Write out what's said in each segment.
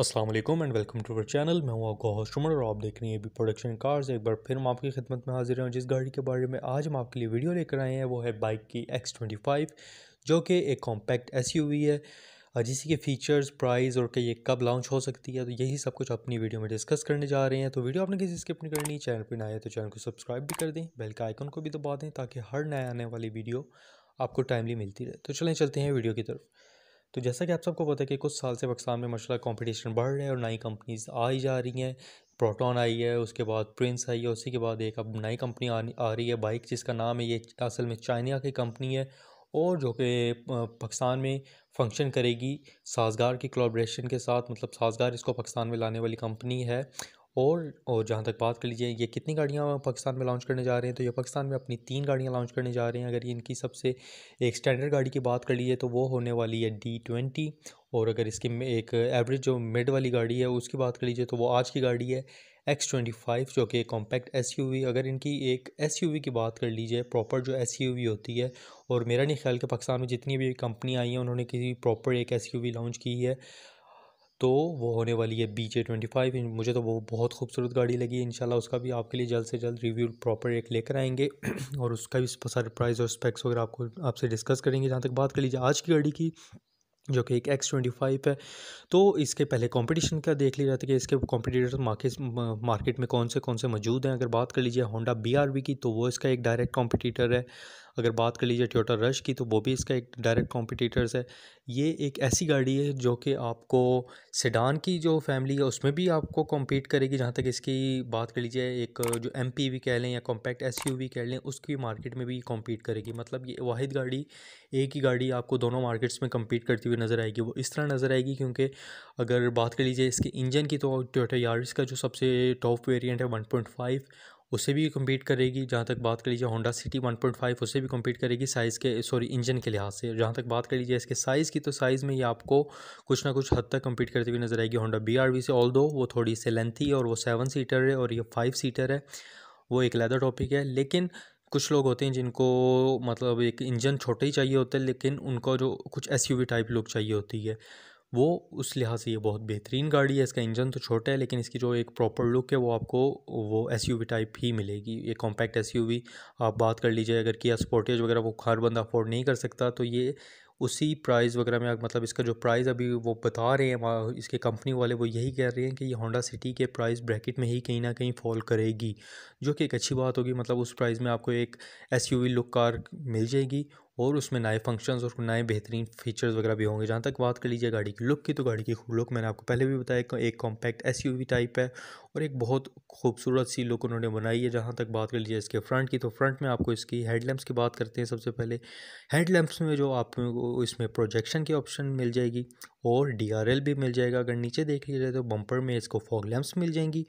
अस्सलामुअलैकुम and welcome to our channel. मैं हूँ आपका होस्ट उमर और आप देख रहे हैं एबी प्रोडक्शन कार्स। एक बार फिर हम आपकी खिदमत में हाजिर हैं जिस गाड़ी के बारे में आज हम आपके लिए वीडियो लेकर आए हैं वो है बाइक की X25 जो कि एक कॉम्पैक्ट SUV है और जिसी के फीचर्स, प्राइस और कि ये कब लॉन्च हो सकती है, तो यही सब कुछ अपनी वीडियो में डिस्कस करने जा रहे हैं। तो वीडियो आपने किसी स्किप नहीं करनी, चैनल पर नए तो चैनल को सब्सक्राइब भी कर दें, बेल का आइकन को भी दबा दें ताकि हर नए आने वाली वीडियो आपको टाइमली मिलती रहे। तो चलें चलते हैं वीडियो की तरफ। तो जैसा कि आप सबको पता है कि कुछ साल से पाकिस्तान में माशाल्लाह कंपटीशन बढ़ रहा है और नई कंपनीज आई जा रही हैं। प्रोटॉन आई है, उसके बाद प्रिंस आई है, उसी के बाद एक अब नई कंपनी आ रही है बाइक, जिसका नाम है, ये असल में चाइना की कंपनी है और जो कि पाकिस्तान में फंक्शन करेगी साजगार की कोलैबोरेशन के साथ। मतलब साजगार इसको पाकिस्तान में लाने वाली कंपनी है। और जहाँ तक बात कर लीजिए ये कितनी गाड़ियाँ पाकिस्तान में लॉन्च करने जा रहे हैं, तो ये पाकिस्तान में अपनी 3 गाड़ियाँ लॉन्च करने जा रहे हैं। अगर इनकी सबसे एक स्टैंडर्ड गाड़ी की बात कर लीजिए तो वो होने वाली है D20, और अगर इसकी एक एवरेज जो मिड वाली गाड़ी है उसकी बात कर लीजिए तो वो आज की गाड़ी है X25 जो कि कॉम्पैक्ट SUV। अगर इनकी एक SUV की बात कर लीजिए, प्रॉपर जो SUV होती है, और मेरा नहीं ख्याल कि पाकिस्तान में जितनी भी कंपनी आई हैं उन्होंने किसी प्रॉपर एक SUV लॉन्च की है, तो वो होने वाली है BJ25। मुझे तो वो बहुत खूबसूरत गाड़ी लगी, इंशाल्लाह उसका भी आपके लिए जल्द से जल्द रिव्यू प्रॉपर एक लेकर आएंगे और उसका भी सारे प्राइस और स्पेक्स वगैरह आपको आपसे डिस्कस करेंगे। जहाँ तक बात कर लीजिए आज की गाड़ी की जो कि एक X25 है, तो इसके पहले कंपटीशन का देख लिया जाता है कि इसके कॉम्पिटिटर्स मार्केट में कौन से मौजूद हैं। अगर बात कर लीजिए होंडा BRV की तो वो इसका एक डायरेक्ट कॉम्पिटिटर है। अगर बात कर लीजिए टोयोटा रश की तो वो भी इसका एक डायरेक्ट कॉम्पिटिटर्स है। ये एक ऐसी गाड़ी है जो कि आपको सेडान की जो फैमिली है उसमें भी आपको कॉम्पीट करेगी। जहाँ तक इसकी बात कर लीजिए एक जो MPV कह लें या कॉम्पैक्ट SUV कह लें उसकी मार्केट में भी कॉम्पीट करेगी। मतलब ये वाहिद गाड़ी, एक ही गाड़ी आपको दोनों मार्केट्स में कम्पीट करती हुई नज़र आएगी। वो इस तरह नज़र आएगी क्योंकि अगर बात कर लीजिए इसके इंजन की तो टोयोटा यारिस का जो सबसे टॉप वेरिएंट है 1.5 उससे भी कम्पीट करेगी। जहाँ तक बात कर लीजिए होंडा सिटी 1.5 उससे भी कम्पीट करेगी साइज़ के इंजन के लिहाज से। जहाँ तक बात कर लीजिए इसके साइज़ की तो साइज़ में ये आपको कुछ ना कुछ हद तक कम्पीट करती हुई नज़र आएगी होंडा BRV से, ऑल्दो वो थोड़ी सी लेंथी है और वो 7 सीटर है और ये 5 सीटर है, वो एक लेदर टॉपिक है। लेकिन कुछ लोग होते हैं जिनको मतलब एक इंजन छोटे ही चाहिए होता है लेकिन उनको जो कुछ SUV टाइप लुक चाहिए होती है, वो उस लिहाज से ये बहुत बेहतरीन गाड़ी है। इसका इंजन तो छोटा है लेकिन इसकी जो एक प्रॉपर लुक है वो आपको वो SUV टाइप ही मिलेगी। ये कॉम्पैक्ट SUV आप बात कर लीजिए, अगर किया स्पोर्टेज वगैरह वो हर बंदा अफोर्ड नहीं कर सकता, तो ये उसी प्राइस वगैरह में, मतलब इसका जो प्राइस अभी वो बता रहे हैं इसके कंपनी वाले वो यही कह रहे हैं कि ये होंडा सिटी के प्राइस ब्रैकेट में ही कहीं ना कहीं फॉल करेगी, जो कि एक अच्छी बात होगी। मतलब उस प्राइस में आपको एक SUV लुक कार मिल जाएगी और उसमें नए फंक्शंस और नए बेहतरीन फीचर्स वगैरह भी होंगे। जहाँ तक बात कर लीजिए गाड़ी की लुक की तो गाड़ी की लुक मैंने आपको पहले भी बताया एक कॉम्पैक्ट SUV टाइप है और एक बहुत खूबसूरत सी लुक उन्होंने बनाई है। जहाँ तक बात कर लीजिए इसके फ्रंट की तो फ्रंट में आपको इसकी हेडलैम्प्स की बात करते हैं। सबसे पहले हेडलैम्प्स में जो आपको इसमें प्रोजेक्शन की ऑप्शन मिल जाएगी और DRL भी मिल जाएगा। अगर नीचे देख लिया जाए तो बम्पर में इसको फॉग लैम्प्स मिल जाएंगी,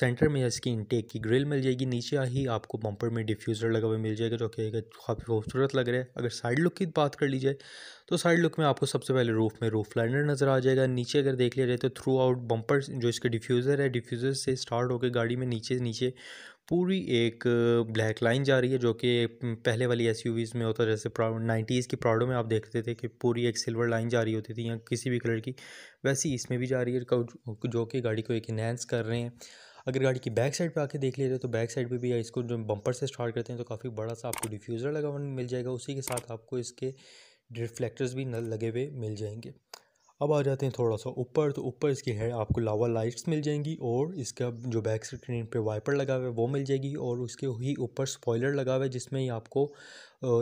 सेंटर में इसकी इनटेक की ग्रिल मिल जाएगी, नीचे ही आपको बम्पर में डिफ्यूज़र लगा हुआ मिल जाएगा जो कि काफ़ी खूबसूरत लग रहा है। अगर साइड लुक की बात कर ली जाए तो साइड लुक में आपको सबसे पहले रूफ लाइनर नज़र आ जाएगा। नीचे अगर देख लिया जाए तो थ्रू आउट बम्पर जो इसके डिफ्यूज़र है, डिफ्यूज़र से स्टार्ट होकर गाड़ी में नीचे पूरी एक ब्लैक लाइन जा रही है जो कि पहले वाली SUVs में होता है। जैसे 90s की प्राडो में आप देखते थे कि पूरी एक सिल्वर लाइन जा रही होती थी या किसी भी कलर की, वैसी इसमें भी जा रही है जो कि गाड़ी को एक इन्हेंस कर रहे हैं। अगर गाड़ी की बैक साइड पे आके देख लीजिए तो बैक साइड पे भी इसको जो बम्पर से स्टार्ट करते हैं तो काफ़ी बड़ा सा आपको डिफ्यूज़र लगा हुआ मिल जाएगा, उसी के साथ आपको इसके रिफ्लेक्टर्स भी लगे हुए मिल जाएंगे। अब आ जाते हैं थोड़ा सा ऊपर, तो ऊपर इसकी है आपको लावा लाइट्स मिल जाएंगी और इसका जो बैक स्क्रीन पे वाइपर लगा हुआ है वो मिल जाएगी और उसके ही ऊपर स्पॉइलर लगा हुआ है जिसमें ही आपको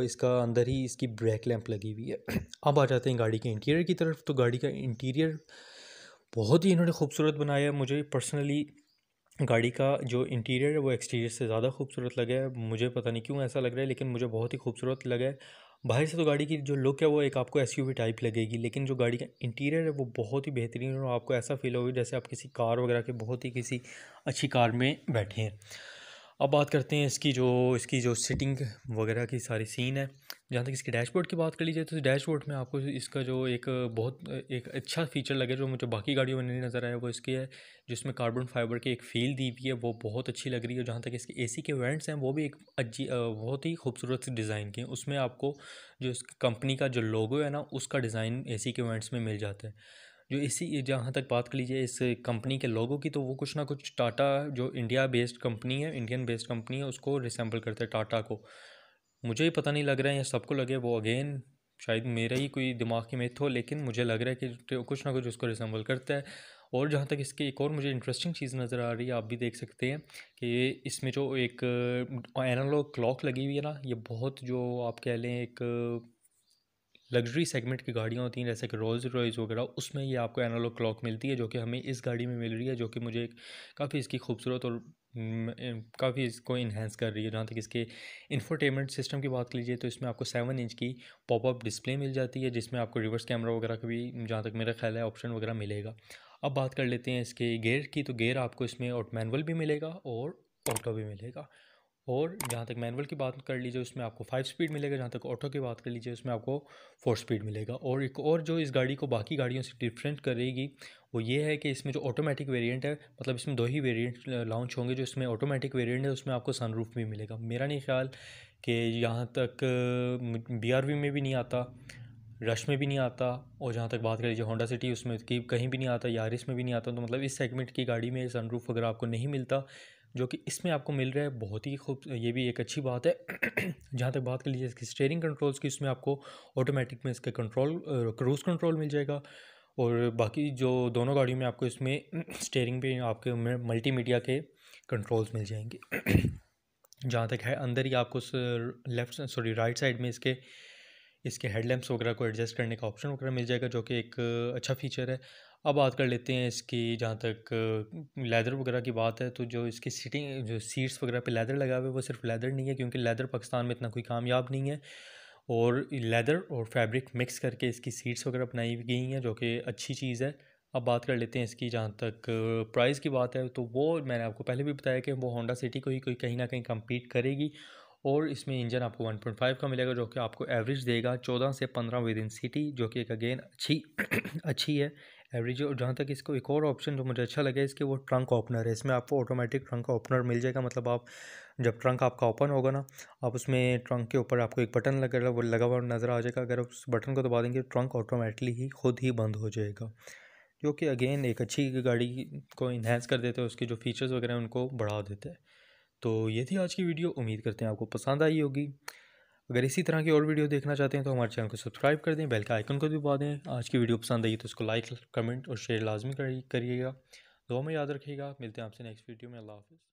इसका अंदर ही इसकी ब्रेक लैंप लगी हुई है। अब आ जाते हैं गाड़ी के इंटीरियर की तरफ, तो गाड़ी का इंटीरियर बहुत ही इन्होंने खूबसूरत बनाया है। मुझे पर्सनली गाड़ी का जो इंटीरियर है वो एक्सटीरियर से ज़्यादा खूबसूरत लगा है, मुझे पता नहीं क्यों ऐसा लग रहा है लेकिन मुझे बहुत ही खूबसूरत लगा है। बाहर से तो गाड़ी की जो लुक है वो एक आपको SUV टाइप लगेगी लेकिन जो गाड़ी का इंटीरियर है वो बहुत ही बेहतरीन और आपको ऐसा फील होगी जैसे आप किसी कार वगैरह के बहुत ही किसी अच्छी कार में बैठे हैं। अब बात करते हैं इसकी जो सिटिंग वगैरह की सारी सीन है। जहाँ तक इसके डैशबोर्ड की बात कर लीजिए तो डैशबोर्ड में आपको इसका जो एक अच्छा फीचर लगे जो मुझे बाकी गाड़ियों में नहीं नज़र आया वो इसकी है जिसमें कार्बन फाइबर की एक फील दी हुई है, वो बहुत अच्छी लग रही है। जहाँ तक इसके AC के वेंट्स हैं वो भी एक बहुत ही खूबसूरत डिज़ाइन के हैं, उसमें आपको जो इस कंपनी का जो लोगो है ना उसका डिज़ाइन AC के वेंट्स में मिल जाता है। जो इसी जहाँ तक बात कर लीजिए इस कंपनी के लोगों की, तो वो कुछ ना कुछ टाटा जो इंडिया बेस्ड कंपनी है, इंडियन बेस्ड कंपनी है, उसको रिसेम्बल करते हैं टाटा को। मुझे ही पता नहीं लग रहा है या सबको लगे, वो अगेन शायद मेरा ही कोई दिमाग की मेथ हो, लेकिन मुझे लग रहा है कि कुछ ना कुछ उसको रिसेम्बल करता है। और जहाँ तक इसकी एक और मुझे इंटरेस्टिंग चीज़ नज़र आ रही है, आप भी देख सकते हैं कि इसमें जो एक एनालॉग क्लॉक लगी हुई है ना, ये बहुत जो आप कह लें एक लग्जरी सेगमेंट की गाड़ियाँ होती हैं जैसे कि रोल्स रॉयस वगैरह, उसमें ये आपको एनालॉग क्लॉक मिलती है जो कि हमें इस गाड़ी में मिल रही है, जो कि मुझे काफ़ी इसकी खूबसूरत और काफ़ी इसको इन्हेंस कर रही है। जहाँ तक इसके इंफोटेनमेंट सिस्टम की बात लीजिए तो इसमें आपको 7 इंच की पॉपअप डिस्प्ले मिल जाती है, जिसमें आपको रिवर्स कैमरा वगैरह का भी जहाँ तक मेरा ख्याल है ऑप्शन वगैरह मिलेगा। अब बात कर लेते हैं इसके गेयर की, तो गेयर आपको इसमें मैनुअल भी मिलेगा और ऑटो भी मिलेगा। और जहाँ तक मैनुअल की बात कर लीजिए उसमें आपको 5 स्पीड मिलेगा, जहाँ तक ऑटो की बात कर लीजिए उसमें आपको 4 स्पीड मिलेगा। और एक और जो इस गाड़ी को बाकी गाड़ियों से डिफरेंट करेगी वो ये है कि इसमें जो ऑटोमेटिक वेरिएंट है, मतलब इसमें 2 ही वेरिएंट लॉन्च होंगे, जो इसमें ऑटोमेटिक वेरिएंट है उसमें आपको सनरूफ भी मिलेगा। मेरा नहीं ख्याल कि यहाँ तक BRV में भी नहीं आता, रश में भी नहीं आता, और जहाँ तक बात कर लीजिए होंडा सिटी उसमें कहीं भी नहीं आता, यारिस में भी नहीं आता। तो मतलब इस सेगमेंट की गाड़ी में सनरूफ वगैरह आपको नहीं मिलता, जो कि इसमें आपको मिल रहा है। बहुत ही खूब, ये भी एक अच्छी बात है। जहाँ तक बात कर लीजिए इसकी स्टीयरिंग कंट्रोल्स की, इसमें आपको ऑटोमेटिक में इसका कंट्रोल क्रूज़ कंट्रोल मिल जाएगा। और बाकी जो दोनों गाड़ियों में आपको इसमें स्टीयरिंग पे आपके मल्टीमीडिया के कंट्रोल्स मिल जाएंगे। जहाँ तक है अंदर ही आपको राइट साइड में इसके हेडलैम्प्स वगैरह को एडजस्ट करने का ऑप्शन वगैरह मिल जाएगा, जो कि एक अच्छा फीचर है। अब बात कर लेते हैं इसकी, जहाँ तक लेदर वगैरह की बात है, तो जो इसकी सीटिंग जो सीट्स वगैरह पे लेदर लगा हुआ है वो सिर्फ लेदर नहीं है, क्योंकि लेदर पाकिस्तान में इतना कोई कामयाब नहीं है। और लेदर और फैब्रिक मिक्स करके इसकी सीट्स वगैरह बनाई गई हैं, जो कि अच्छी चीज़ है। अब बात कर लेते हैं इसकी, जहाँ तक प्राइस की बात है, तो वो मैंने आपको पहले भी बताया कि वो होंडा सिटी को ही कोई कहीं ना कहीं कम्पीट करेगी। और इसमें इंजन आपको 1.5 का मिलेगा, जो कि आपको एवरेज देगा 14 से 15 विद इन सिटी, जो कि एक अगेन अच्छी है एवरेज। और जहाँ तक इसको एक और ऑप्शन जो मुझे अच्छा लगा इसके, वो ट्रंक ओपनर है। इसमें आपको ऑटोमेटिक ट्रंक ओपनर मिल जाएगा, मतलब आप जब ट्रंक आपका ओपन होगा ना, आप उसमें ट्रंक के ऊपर आपको एक बटन लगा हुआ नज़र आ जाएगा। अगर उस बटन को दबा देंगे ट्रंक ऑटोमेटिकली ही खुद ही बंद हो जाएगा, जो कि अगेन एक अच्छी गाड़ी को इन्हेंस कर देते हैं, उसके जो फीचर्स वगैरह उनको बढ़ा देते हैं। तो ये थी आज की वीडियो, उम्मीद करते हैं आपको पसंद आई होगी। अगर इसी तरह की और वीडियो देखना चाहते हैं तो हमारे चैनल को सब्सक्राइब कर दें, बेल का आइकन को भी दबा दें। आज की वीडियो पसंद आई तो उसको लाइक, कमेंट और शेयर लाजमी करिएगा। दुआ में याद रखिएगा। मिलते हैं आपसे नेक्स्ट वीडियो में। अल्लाह हाफ़िज़।